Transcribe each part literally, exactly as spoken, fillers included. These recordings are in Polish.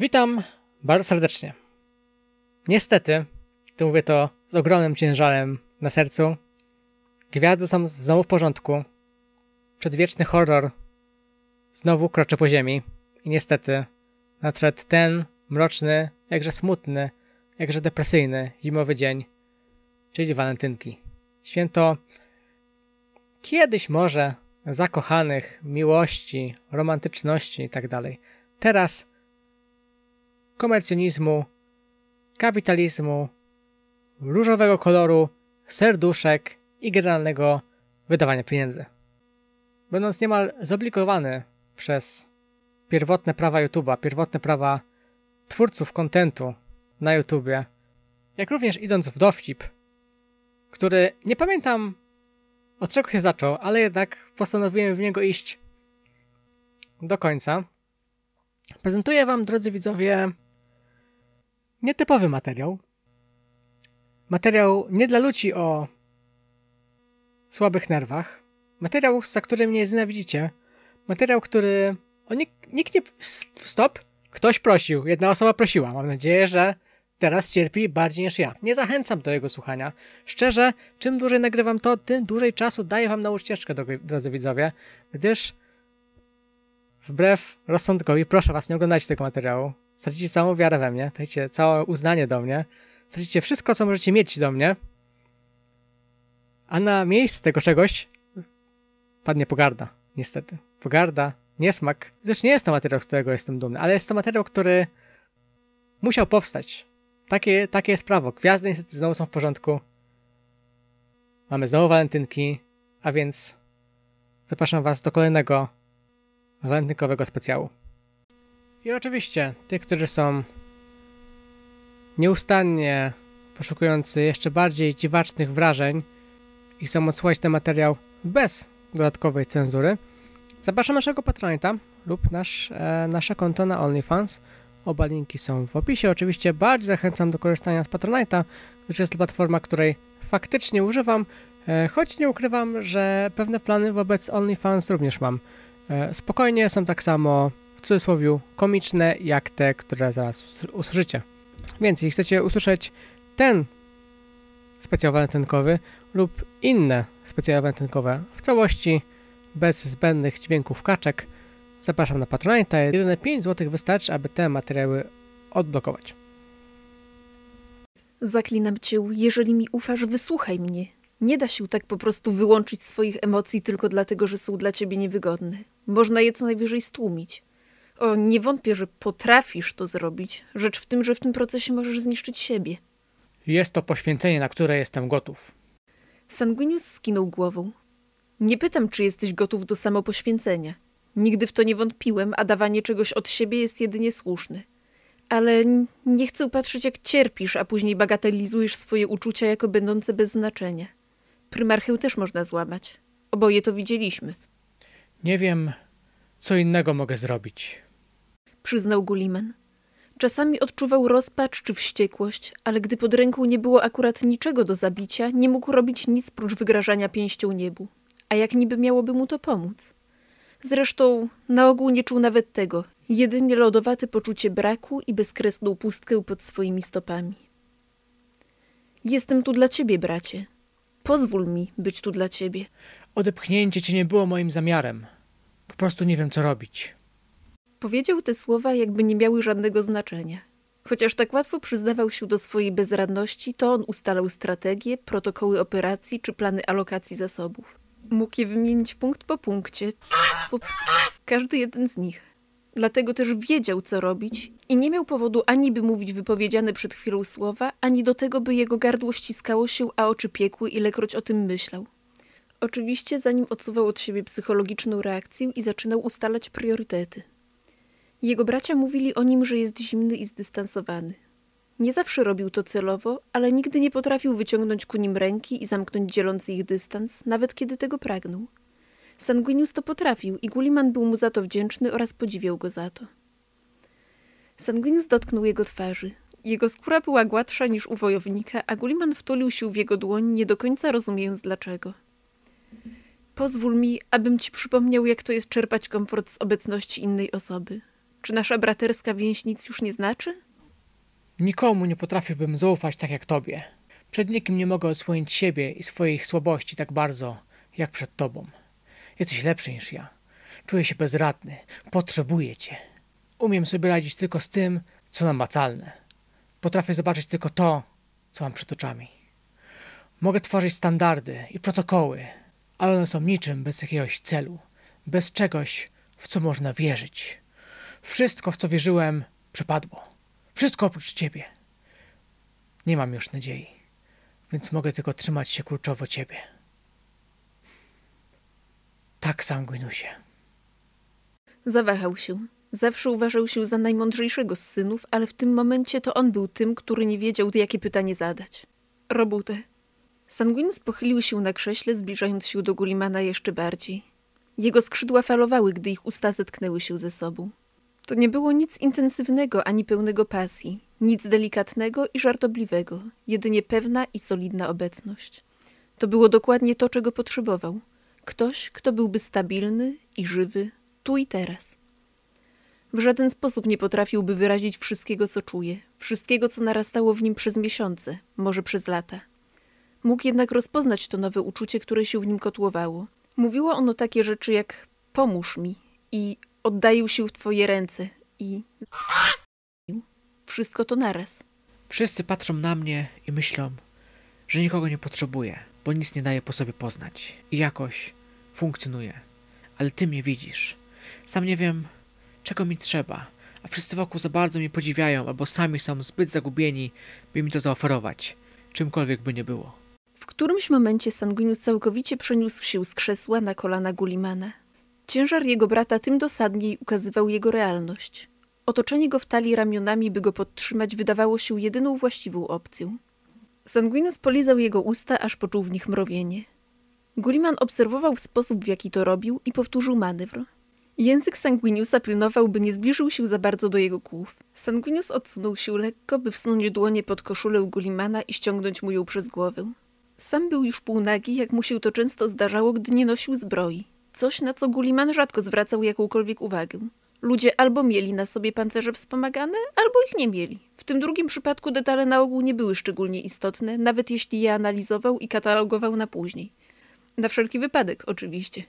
Witam bardzo serdecznie. Niestety, tu mówię to z ogromnym ciężarem na sercu, gwiazdy są znowu w porządku, przedwieczny horror znowu kroczy po ziemi i niestety nadszedł ten mroczny, jakże smutny, jakże depresyjny zimowy dzień, czyli walentynki. Święto kiedyś może zakochanych, miłości, romantyczności itd. Teraz komercjonizmu, kapitalizmu, różowego koloru, serduszek i generalnego wydawania pieniędzy. Będąc niemal zobligowany przez pierwotne prawa YouTube'a, pierwotne prawa twórców kontentu na YouTubie, jak również idąc w dowcip, który nie pamiętam od czego się zaczął, ale jednak postanowiłem w niego iść do końca, prezentuję wam, drodzy widzowie, nietypowy materiał. Materiał nie dla ludzi o słabych nerwach. Materiał, za który mnie znienawidzicie. Materiał, który... O, nikt, nikt nie... Stop! Ktoś prosił. Jedna osoba prosiła. Mam nadzieję, że teraz cierpi bardziej niż ja. Nie zachęcam do jego słuchania. Szczerze, czym dłużej nagrywam to, tym dłużej czasu daję wam na ucieczkę, drodzy widzowie, gdyż wbrew rozsądkowi proszę was, nie oglądajcie tego materiału. Stracicie całą wiarę we mnie, stracicie całe uznanie do mnie, stracicie wszystko, co możecie mieć do mnie, a na miejsce tego czegoś padnie pogarda, niestety. Pogarda, niesmak. Zresztą nie jest to materiał, z którego jestem dumny, ale jest to materiał, który musiał powstać. Takie, takie jest prawo. Gwiazdy niestety znowu są w porządku. Mamy znowu walentynki, a więc zapraszam was do kolejnego walentynkowego specjału. I oczywiście tych, którzy są nieustannie poszukujący jeszcze bardziej dziwacznych wrażeń i chcą odsłuchać ten materiał bez dodatkowej cenzury, zapraszam naszego Patronita lub nasz, e, nasze konto na OnlyFans. Oba linki są w opisie. Oczywiście bardziej zachęcam do korzystania z Patronita, gdyż jest to platforma, której faktycznie używam, e, choć nie ukrywam, że pewne plany wobec OnlyFans również mam. E, spokojnie, są tak samo w cudzysłowie komiczne, jak te, które zaraz usłyszycie. Więc jeśli chcecie usłyszeć ten specjał walentynkowy lub inne specjały walentynkowe w całości, bez zbędnych dźwięków kaczek, zapraszam na Patronite. Jedyne pięć złotych wystarczy, aby te materiały odblokować. Zaklinam cię, jeżeli mi ufasz, wysłuchaj mnie. Nie da się tak po prostu wyłączyć swoich emocji tylko dlatego, że są dla ciebie niewygodne. Można je co najwyżej stłumić. O, nie wątpię, że potrafisz to zrobić. Rzecz w tym, że w tym procesie możesz zniszczyć siebie. Jest to poświęcenie, na które jestem gotów. Sanguinius skinął głową. Nie pytam, czy jesteś gotów do samopoświęcenia. Nigdy w to nie wątpiłem, a dawanie czegoś od siebie jest jedynie słuszne. Ale nie chcę patrzeć, jak cierpisz, a później bagatelizujesz swoje uczucia jako będące bez znaczenia. Prymarchę też można złamać. Oboje to widzieliśmy. Nie wiem, co innego mogę zrobić, przyznał Guilliman. Czasami odczuwał rozpacz czy wściekłość, ale gdy pod ręką nie było akurat niczego do zabicia, nie mógł robić nic prócz wygrażania pięścią niebu. A jak niby miałoby mu to pomóc? Zresztą na ogół nie czuł nawet tego. Jedynie lodowate poczucie braku i bezkresną pustkę pod swoimi stopami. Jestem tu dla ciebie, bracie. Pozwól mi być tu dla ciebie. Odepchnięcie cię nie było moim zamiarem. Po prostu nie wiem, co robić. Powiedział te słowa, jakby nie miały żadnego znaczenia. Chociaż tak łatwo przyznawał się do swojej bezradności, to on ustalał strategie, protokoły operacji czy plany alokacji zasobów. Mógł je wymienić punkt po punkcie, po każdy jeden z nich. Dlatego też wiedział, co robić i nie miał powodu ani by mówić wypowiedziane przed chwilą słowa, ani do tego, by jego gardło ściskało się, a oczy piekły, ilekroć o tym myślał. Oczywiście zanim odsuwał od siebie psychologiczną reakcję i zaczynał ustalać priorytety. Jego bracia mówili o nim, że jest zimny i zdystansowany. Nie zawsze robił to celowo, ale nigdy nie potrafił wyciągnąć ku nim ręki i zamknąć dzielący ich dystans, nawet kiedy tego pragnął. Sanguinius to potrafił i Guilliman był mu za to wdzięczny oraz podziwiał go za to. Sanguinius dotknął jego twarzy. Jego skóra była gładsza niż u wojownika, a Guilliman wtulił się w jego dłoń, nie do końca rozumiejąc dlaczego. Pozwól mi, abym ci przypomniał, jak to jest czerpać komfort z obecności innej osoby. Czy nasza braterska więź nic już nie znaczy? Nikomu nie potrafiłbym zaufać tak jak tobie. Przed nikim nie mogę odsłonić siebie i swoich słabości tak bardzo, jak przed tobą. Jesteś lepszy niż ja. Czuję się bezradny. Potrzebuję cię. Umiem sobie radzić tylko z tym, co namacalne. Potrafię zobaczyć tylko to, co mam przed oczami. Mogę tworzyć standardy i protokoły, ale one są niczym bez jakiegoś celu. Bez czegoś, w co można wierzyć. Wszystko, w co wierzyłem, przepadło. Wszystko oprócz ciebie. Nie mam już nadziei, więc mogę tylko trzymać się kurczowo ciebie. Tak, Sanguiniusie. Zawahał się. Zawsze uważał się za najmądrzejszego z synów, ale w tym momencie to on był tym, który nie wiedział, jakie pytanie zadać. Roboute. Sanguinius pochylił się na krześle, zbliżając się do Guillimana jeszcze bardziej. Jego skrzydła falowały, gdy ich usta zetknęły się ze sobą. To nie było nic intensywnego ani pełnego pasji, nic delikatnego i żartobliwego, jedynie pewna i solidna obecność. To było dokładnie to, czego potrzebował. Ktoś, kto byłby stabilny i żywy, tu i teraz. W żaden sposób nie potrafiłby wyrazić wszystkiego, co czuje, wszystkiego, co narastało w nim przez miesiące, może przez lata. Mógł jednak rozpoznać to nowe uczucie, które się w nim kotłowało. Mówiło ono takie rzeczy jak „pomóż mi” i „oddaję się w twoje ręce” i wszystko to naraz. Wszyscy patrzą na mnie i myślą, że nikogo nie potrzebuję, bo nic nie daje po sobie poznać. I jakoś funkcjonuje. Ale ty mnie widzisz. Sam nie wiem, czego mi trzeba, a wszyscy wokół za bardzo mnie podziwiają albo sami są zbyt zagubieni, by mi to zaoferować, czymkolwiek by nie było. W którymś momencie Sanguinius całkowicie przeniósł się z krzesła na kolana Guillimana. Ciężar jego brata tym dosadniej ukazywał jego realność. Otoczenie go w talii ramionami, by go podtrzymać, wydawało się jedyną właściwą opcją. Sanguinius polizał jego usta, aż poczuł w nich mrowienie. Guilliman obserwował sposób, w jaki to robił i powtórzył manewr. Język Sanguiniusa pilnował, by nie zbliżył się za bardzo do jego kłów. Sanguinius odsunął się lekko, by wsunąć dłonie pod koszulę Guillimana i ściągnąć mu ją przez głowę. Sam był już półnagi, jak mu się to często zdarzało, gdy nie nosił zbroi. Coś, na co Guilliman rzadko zwracał jakąkolwiek uwagę. Ludzie albo mieli na sobie pancerze wspomagane, albo ich nie mieli. W tym drugim przypadku detale na ogół nie były szczególnie istotne, nawet jeśli je analizował i katalogował na później. Na wszelki wypadek, oczywiście.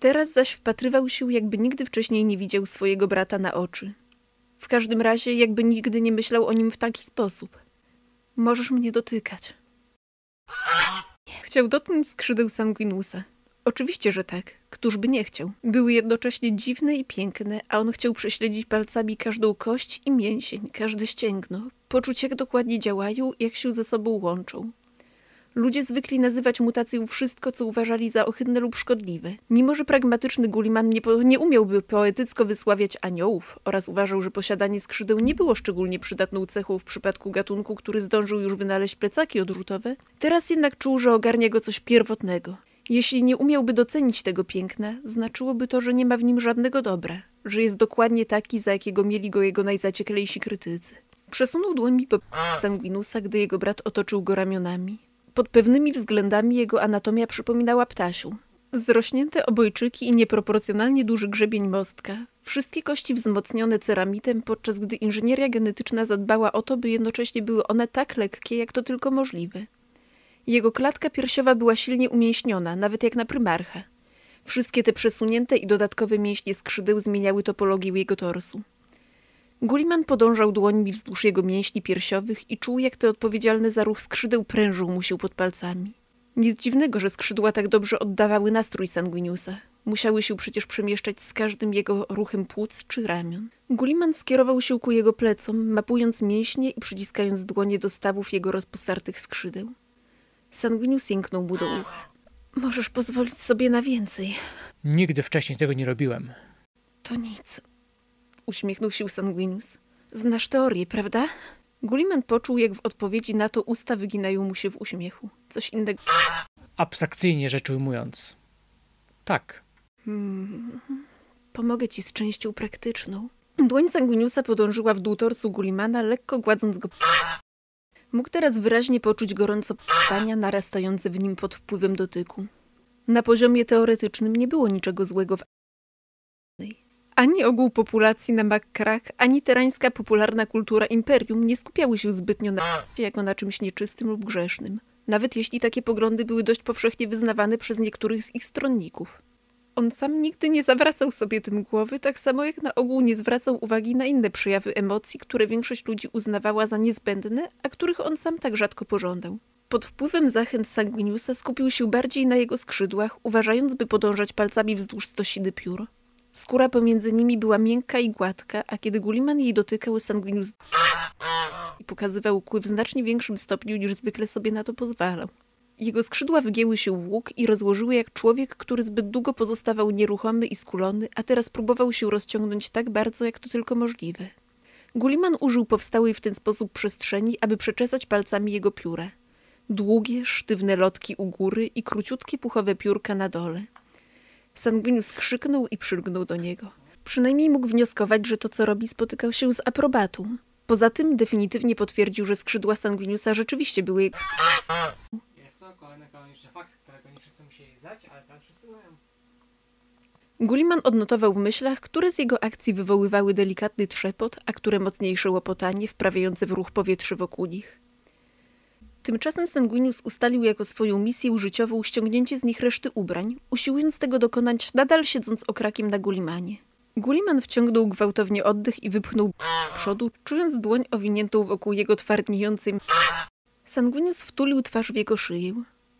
Teraz zaś wpatrywał się, jakby nigdy wcześniej nie widział swojego brata na oczy. W każdym razie, jakby nigdy nie myślał o nim w taki sposób. Możesz mnie dotykać. Chciał dotknąć skrzydeł Sanguiniusa. Oczywiście, że tak. Któż by nie chciał? Były jednocześnie dziwne i piękne, a on chciał prześledzić palcami każdą kość i mięsień, każde ścięgno, poczuć jak dokładnie działają, jak się ze sobą łączą. Ludzie zwykli nazywać mutacją wszystko, co uważali za ohydne lub szkodliwe. Mimo, że pragmatyczny Guilliman nie, po, nie umiałby poetycko wysławiać aniołów oraz uważał, że posiadanie skrzydeł nie było szczególnie przydatną cechą w przypadku gatunku, który zdążył już wynaleźć plecaki odrzutowe, teraz jednak czuł, że ogarnia go coś pierwotnego. Jeśli nie umiałby docenić tego piękna, znaczyłoby to, że nie ma w nim żadnego dobra, że jest dokładnie taki, za jakiego mieli go jego najzacieklejsi krytycy. Przesunął dłońmi po Sanguiniusa, gdy jego brat otoczył go ramionami. Pod pewnymi względami jego anatomia przypominała ptasią. Zrośnięte obojczyki i nieproporcjonalnie duży grzebień mostka. Wszystkie kości wzmocnione ceramitem, podczas gdy inżynieria genetyczna zadbała o to, by jednocześnie były one tak lekkie, jak to tylko możliwe. Jego klatka piersiowa była silnie umięśniona, nawet jak na prymarcha. Wszystkie te przesunięte i dodatkowe mięśnie skrzydeł zmieniały topologię jego torsu. Guilliman podążał dłońmi wzdłuż jego mięśni piersiowych i czuł, jak te odpowiedzialne za ruch skrzydeł prężą mu się pod palcami. Nic dziwnego, że skrzydła tak dobrze oddawały nastrój Sanguiniusa. Musiały się przecież przemieszczać z każdym jego ruchem płuc czy ramion. Guilliman skierował się ku jego plecom, mapując mięśnie i przyciskając dłonie do stawów jego rozpostartych skrzydeł. Sanguinius jęknął mu do ucha. Możesz pozwolić sobie na więcej. Nigdy wcześniej tego nie robiłem. To nic. Uśmiechnął się Sanguinius. Znasz teorię, prawda? Guilliman poczuł, jak w odpowiedzi na to usta wyginają mu się w uśmiechu. Coś innego. Abstrakcyjnie rzecz ujmując. Tak. Hmm. Pomogę ci z częścią praktyczną. Dłoń Sanguiniusa podążyła w dół torsu Guillimana, lekko gładząc go. Mógł teraz wyraźnie poczuć gorąco pytania narastające w nim pod wpływem dotyku. Na poziomie teoretycznym nie było niczego złego w Ani ogół populacji na makrach, ani terańska popularna kultura imperium nie skupiały się zbytnio na jako na czymś nieczystym lub grzesznym, nawet jeśli takie poglądy były dość powszechnie wyznawane przez niektórych z ich stronników. On sam nigdy nie zawracał sobie tym głowy, tak samo jak na ogół nie zwracał uwagi na inne przejawy emocji, które większość ludzi uznawała za niezbędne, a których on sam tak rzadko pożądał. Pod wpływem zachęt Sanguiniusa skupił się bardziej na jego skrzydłach, uważając, by podążać palcami wzdłuż stosiny piór. Skóra pomiędzy nimi była miękka i gładka, a kiedy Guilliman jej dotykał, Sanguinius i pokazywał kły w znacznie większym stopniu niż zwykle sobie na to pozwalał. Jego skrzydła wygięły się w łuk i rozłożyły jak człowiek, który zbyt długo pozostawał nieruchomy i skulony, a teraz próbował się rozciągnąć tak bardzo, jak to tylko możliwe. Guilliman użył powstałej w ten sposób przestrzeni, aby przeczesać palcami jego pióra. Długie, sztywne lotki u góry i króciutkie puchowe piórka na dole. Sanguinius krzyknął i przylgnął do niego. Przynajmniej mógł wnioskować, że to, co robi, spotykał się z aprobatą. Poza tym definitywnie potwierdził, że skrzydła Sanguiniusa rzeczywiście były jego... Jest to kolejny kanoniczny fakt, którego nie wszyscy musieli znać, ale tam wszyscy mają. Guilliman odnotował w myślach, które z jego akcji wywoływały delikatny trzepot, a które mocniejsze łopotanie wprawiające w ruch powietrze wokół nich. Tymczasem Sanguinius ustalił jako swoją misję życiową ściągnięcie z nich reszty ubrań, usiłując tego dokonać, nadal siedząc okrakiem na Guillimanie. Guilliman wciągnął gwałtownie oddech i wypchnął do przodu, czując dłoń owiniętą wokół jego twardniejącej. Sanguinius wtulił twarz w jego szyję.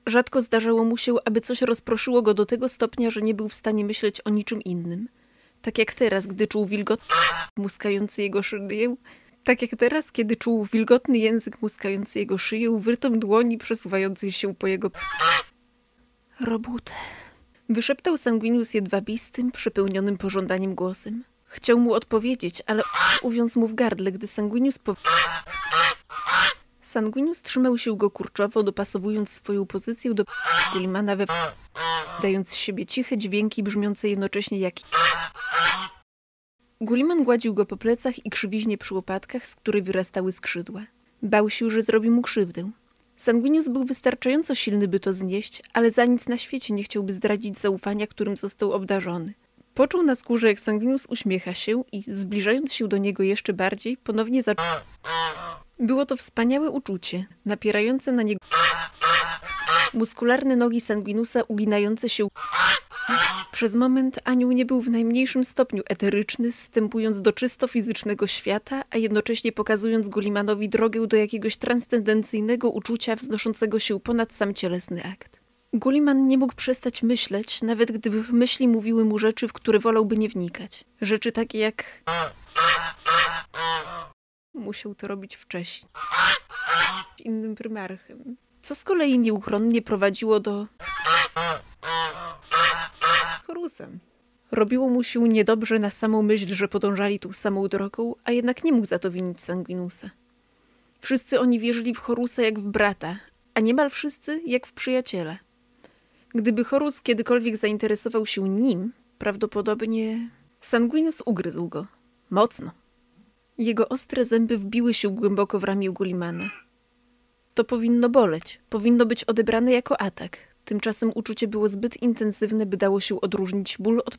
Rzadko zdarzało mu się, aby coś rozproszyło go do tego stopnia, że nie był w stanie myśleć o niczym innym. Tak jak teraz, gdy czuł wilgot muskający jego szyję, Tak jak teraz, kiedy czuł wilgotny język muskający jego szyję, wrytom dłoni przesuwającej się po jego... Roboute. Wyszeptał Sanguinius jedwabistym, przepełnionym pożądaniem głosem. Chciał mu odpowiedzieć, ale uwiązł mu w gardle, gdy Sanguinius po... Sanguinius trzymał się go kurczowo, dopasowując swoją pozycję do Guillimana, we... dając z siebie ciche dźwięki brzmiące jednocześnie jak... Guilliman gładził go po plecach i krzywiźnie przy łopatkach, z której wyrastały skrzydła. Bał się, że zrobi mu krzywdę. Sanguinius był wystarczająco silny, by to znieść, ale za nic na świecie nie chciałby zdradzić zaufania, którym został obdarzony. Poczuł na skórze, jak Sanguinius uśmiecha się i, zbliżając się do niego jeszcze bardziej, ponownie zaczął. Było to wspaniałe uczucie, napierające na niego muskularne nogi Sanguiniusa uginające się... Przez moment anioł nie był w najmniejszym stopniu eteryczny, zstępując do czysto fizycznego świata, a jednocześnie pokazując Guillimanowi drogę do jakiegoś transcendencyjnego uczucia wznoszącego się ponad sam cielesny akt. Guilliman nie mógł przestać myśleć, nawet gdyby w myśli mówiły mu rzeczy, w które wolałby nie wnikać. Rzeczy takie jak... Musiał to robić wcześniej. Innym prymarchem. Co z kolei nieuchronnie prowadziło do... Horusem. Robiło mu się niedobrze na samą myśl, że podążali tą samą drogą, a jednak nie mógł za to winić Sanguiniusa. Wszyscy oni wierzyli w Horusa jak w brata, a niemal wszyscy jak w przyjaciela. Gdyby Horus kiedykolwiek zainteresował się nim, prawdopodobnie... Sanguinius ugryzł go. Mocno. Jego ostre zęby wbiły się głęboko w ramię Guillimana. To powinno boleć, powinno być odebrane jako atak. Tymczasem uczucie było zbyt intensywne, by dało się odróżnić ból od...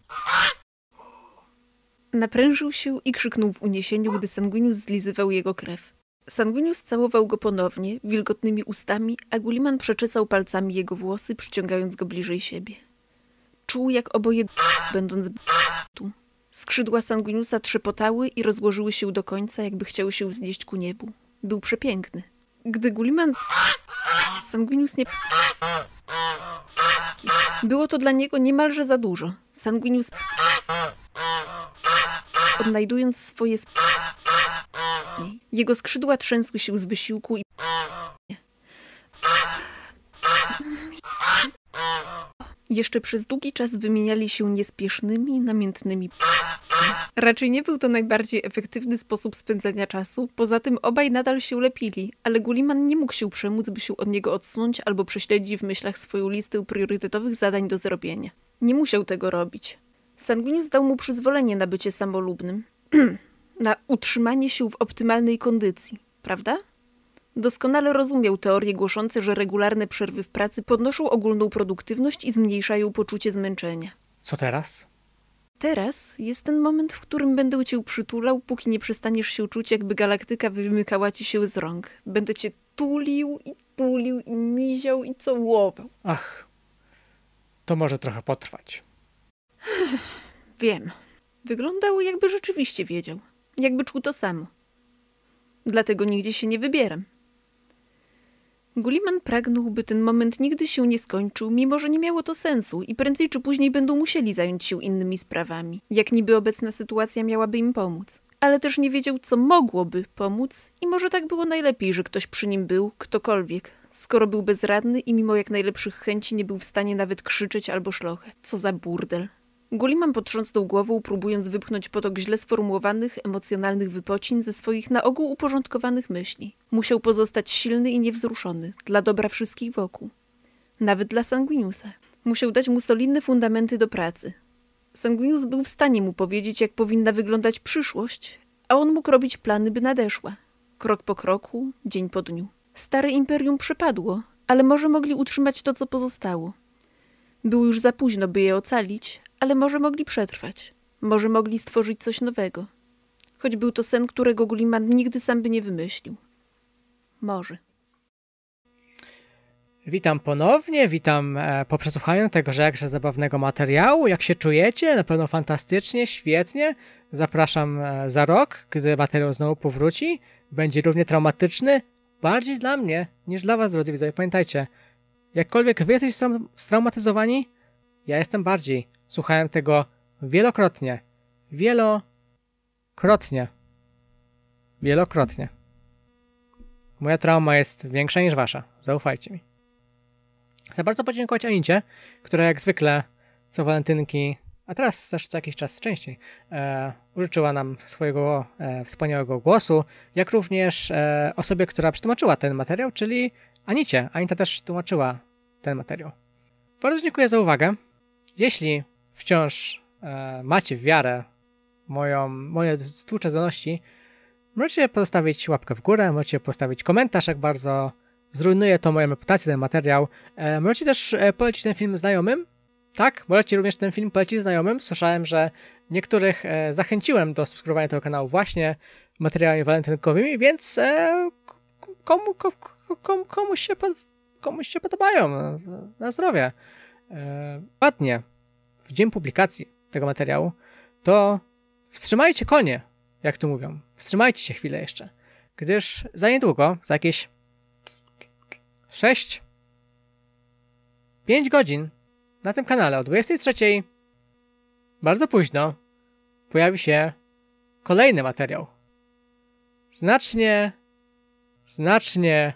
Naprężył się i krzyknął w uniesieniu, gdy Sanguinius zlizywał jego krew. Sanguinius całował go ponownie, wilgotnymi ustami, a Guilliman przeczesał palcami jego włosy, przyciągając go bliżej siebie. Czuł, jak oboje będąc tu. Skrzydła Sanguiniusa trzepotały i rozłożyły się do końca, jakby chciały się wznieść ku niebu. Był przepiękny. Gdy Guilliman... Sanguinius nie... Było to dla niego niemalże za dużo. Sanguinius, odnajdując swoje sp... Jego skrzydła trzęsły się z wysiłku i... Jeszcze przez długi czas wymieniali się niespiesznymi, namiętnymi... Raczej nie był to najbardziej efektywny sposób spędzania czasu, poza tym obaj nadal się lepili, ale Guilliman nie mógł się przemóc, by się od niego odsunąć albo prześledzić w myślach swoją listę priorytetowych zadań do zrobienia. Nie musiał tego robić. Sanguinius dał mu przyzwolenie na bycie samolubnym, na utrzymanie się w optymalnej kondycji, prawda? Doskonale rozumiał teorie głoszące, że regularne przerwy w pracy podnoszą ogólną produktywność i zmniejszają poczucie zmęczenia. Co teraz? Teraz jest ten moment, w którym będę cię przytulał, póki nie przestaniesz się czuć, jakby galaktyka wymykała ci się z rąk. Będę cię tulił i tulił i miział i całował. Ach, to może trochę potrwać. Wiem. Wyglądał, jakby rzeczywiście wiedział. Jakby czuł to samo. Dlatego nigdzie się nie wybieram. Guilliman pragnął, by ten moment nigdy się nie skończył, mimo że nie miało to sensu i prędzej czy później będą musieli zająć się innymi sprawami, jak niby obecna sytuacja miałaby im pomóc. Ale też nie wiedział, co mogłoby pomóc i może tak było najlepiej, że ktoś przy nim był, ktokolwiek, skoro był bezradny i mimo jak najlepszych chęci nie był w stanie nawet krzyczeć albo szlochać. Co za burdel. Guilliman potrząsnął głową, próbując wypchnąć potok źle sformułowanych, emocjonalnych wypocin ze swoich na ogół uporządkowanych myśli. Musiał pozostać silny i niewzruszony, dla dobra wszystkich wokół. Nawet dla Sanguiniusa. Musiał dać mu solidne fundamenty do pracy. Sanguinius był w stanie mu powiedzieć, jak powinna wyglądać przyszłość, a on mógł robić plany, by nadeszła. Krok po kroku, dzień po dniu. Stare imperium przepadło, ale może mogli utrzymać to, co pozostało. Było już za późno, by je ocalić, ale może mogli przetrwać. Może mogli stworzyć coś nowego. Choć był to sen, którego Guilliman nigdy sam by nie wymyślił. Może. Witam ponownie, witam po przesłuchaniu tego jakże zabawnego materiału. Jak się czujecie? Na pewno fantastycznie, świetnie. Zapraszam za rok, gdy materiał znowu powróci. Będzie równie traumatyczny, bardziej dla mnie niż dla was, drodzy widzowie. Pamiętajcie, jakkolwiek wy jesteście straumatyzowani, ja jestem bardziej. Słuchałem tego wielokrotnie. Wielokrotnie. Wielokrotnie. Moja trauma jest większa niż wasza. Zaufajcie mi. Chcę bardzo podziękować Anicie, która jak zwykle co walentynki, a teraz też co jakiś czas częściej, e, użyczyła nam swojego e, wspaniałego głosu, jak również e, osobie, która przetłumaczyła ten materiał, czyli Anicie. Anita też tłumaczyła ten materiał. Bardzo dziękuję za uwagę. Jeśli wciąż e, macie wiarę moją, moje stłucze zdolności, możecie postawić łapkę w górę, możecie postawić komentarz, jak bardzo zrujnuje to moją reputację, ten materiał. E, możecie też e, polecić ten film znajomym. Tak, możecie również ten film polecić znajomym. Słyszałem, że niektórych e, zachęciłem do subskrybowania tego kanału właśnie materiałami walentynkowymi, więc e, komu, kom, kom, komuś, się pod, komuś się podobają. Na zdrowie. Ładnie w dzień publikacji tego materiału, to wstrzymajcie konie, jak tu mówią. Wstrzymajcie się chwilę jeszcze, gdyż za niedługo, za jakieś sześć pięć godzin na tym kanale o dwudziestej trzeciej bardzo późno pojawi się kolejny materiał. Znacznie, znacznie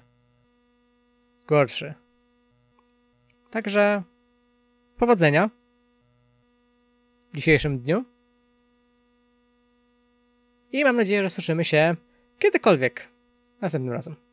gorszy. Także powodzenia w dzisiejszym dniu i mam nadzieję, że słyszymy się kiedykolwiek następnym razem.